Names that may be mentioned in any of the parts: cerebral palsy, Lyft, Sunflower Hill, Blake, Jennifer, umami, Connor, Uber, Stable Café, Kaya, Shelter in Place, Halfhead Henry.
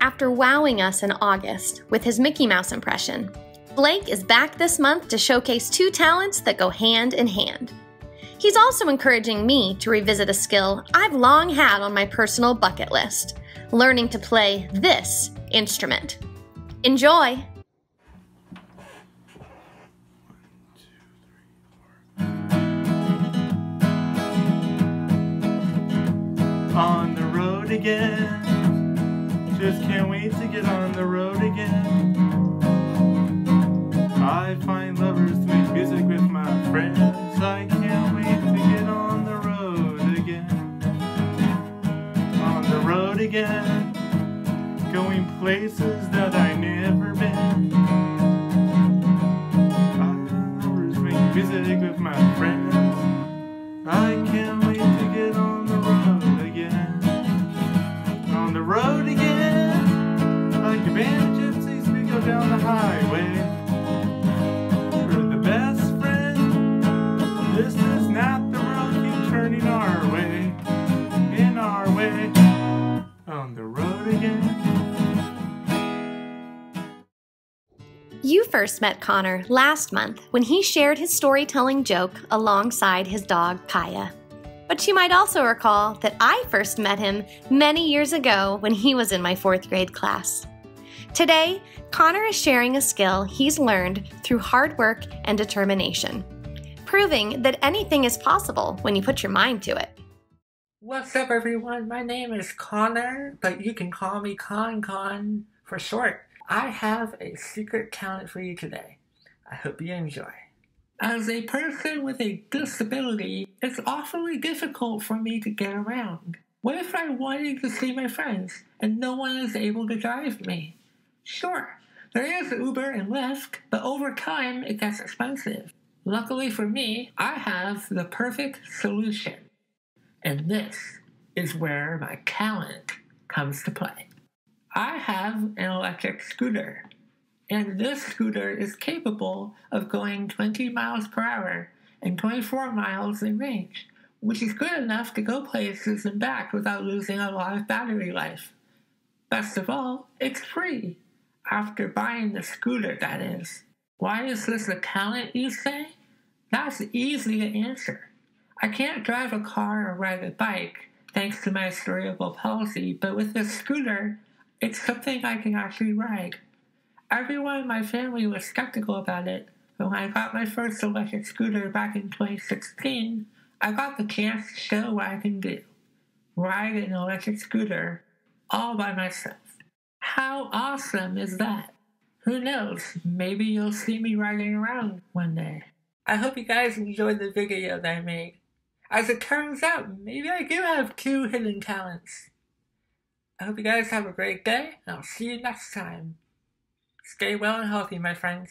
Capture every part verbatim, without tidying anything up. after wowing us in August with his Mickey Mouse impression. Blake is back this month to showcase two talents that go hand in hand. He's also encouraging me to revisit a skill I've long had on my personal bucket list, learning to play this instrument. Enjoy! On the road again, just can't wait to get on the road again. I find lovers to make music with my friends. I can't wait to get on the road again. On the road again, going places that I never been. I find lovers to make music with my friends. I can't wait to get on the road. On the road again, like a band of gypsies, we go down the highway. We're the best friend, this is not the road, keep turning our way, in our way, on the road again. You first met Connor last month when he shared his storytelling joke alongside his dog, Kaya. But you might also recall that I first met him many years ago when he was in my fourth grade class. Today, Connor is sharing a skill he's learned through hard work and determination, proving that anything is possible when you put your mind to it. What's up, everyone? My name is Connor, but you can call me Con Con for short. I have a secret talent for you today. I hope you enjoy. As a person with a disability, it's awfully difficult for me to get around. What if I wanted to see my friends and no one is able to drive me? Sure, there is Uber and Lyft, but over time it gets expensive. Luckily for me, I have the perfect solution. And this is where my talent comes to play. I have an electric scooter. And this scooter is capable of going twenty miles per hour and twenty-four miles in range, which is good enough to go places and back without losing a lot of battery life. Best of all, it's free, after buying the scooter, that is. Why is this a talent, you say? That's easy to answer. I can't drive a car or ride a bike, thanks to my cerebral palsy, but with this scooter, it's something I can actually ride. Everyone in my family was skeptical about it, but when I got my first electric scooter back in twenty sixteen, I got the chance to show what I can do. Ride an electric scooter all by myself. How awesome is that? Who knows, maybe you'll see me riding around one day. I hope you guys enjoyed the video that I made. As it turns out, maybe I do have two hidden talents. I hope you guys have a great day, and I'll see you next time. Stay well and healthy, my friends.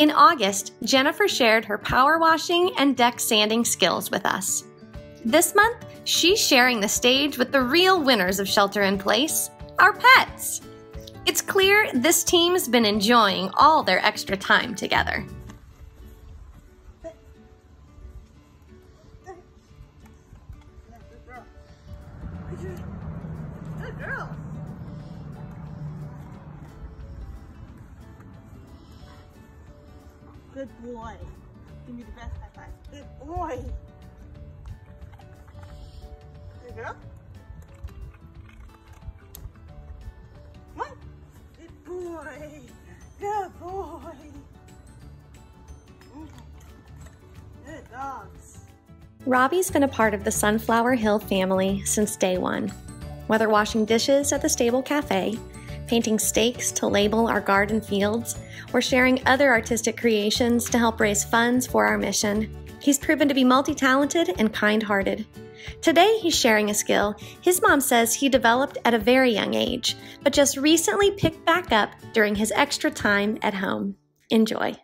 In August, Jennifer shared her power washing and deck sanding skills with us. This month, she's sharing the stage with the real winners of Shelter in Place, our pets. It's clear this team's been enjoying all their extra time together. Good boy. Give me the best high five. Good boy. Good girl. Come on. Good boy. Good boy. Good dogs. Robbie's been a part of the Sunflower Hill family since day one. Whether washing dishes at the stable cafe, painting stakes to label our garden fields, or sharing other artistic creations to help raise funds for our mission, he's proven to be multi-talented and kind-hearted. Today he's sharing a skill his mom says he developed at a very young age, but just recently picked back up during his extra time at home. Enjoy.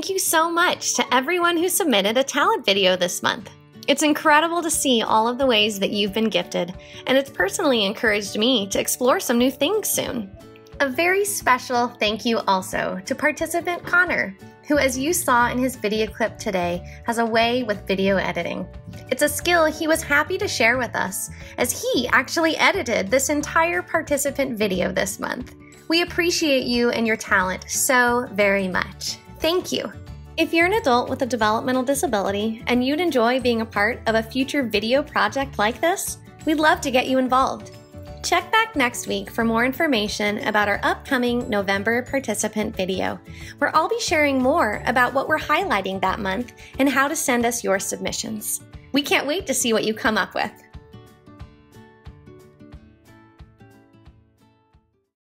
Thank you so much to everyone who submitted a talent video this month. It's incredible to see all of the ways that you've been gifted, and it's personally encouraged me to explore some new things soon. A very special thank you also to participant Connor, who, as you saw in his video clip today, has a way with video editing. It's a skill he was happy to share with us, as he actually edited this entire participant video this month. We appreciate you and your talent so very much. Thank you. If you're an adult with a developmental disability and you'd enjoy being a part of a future video project like this, we'd love to get you involved. Check back next week for more information about our upcoming November participant video, where I'll be sharing more about what we're highlighting that month and how to send us your submissions. We can't wait to see what you come up with.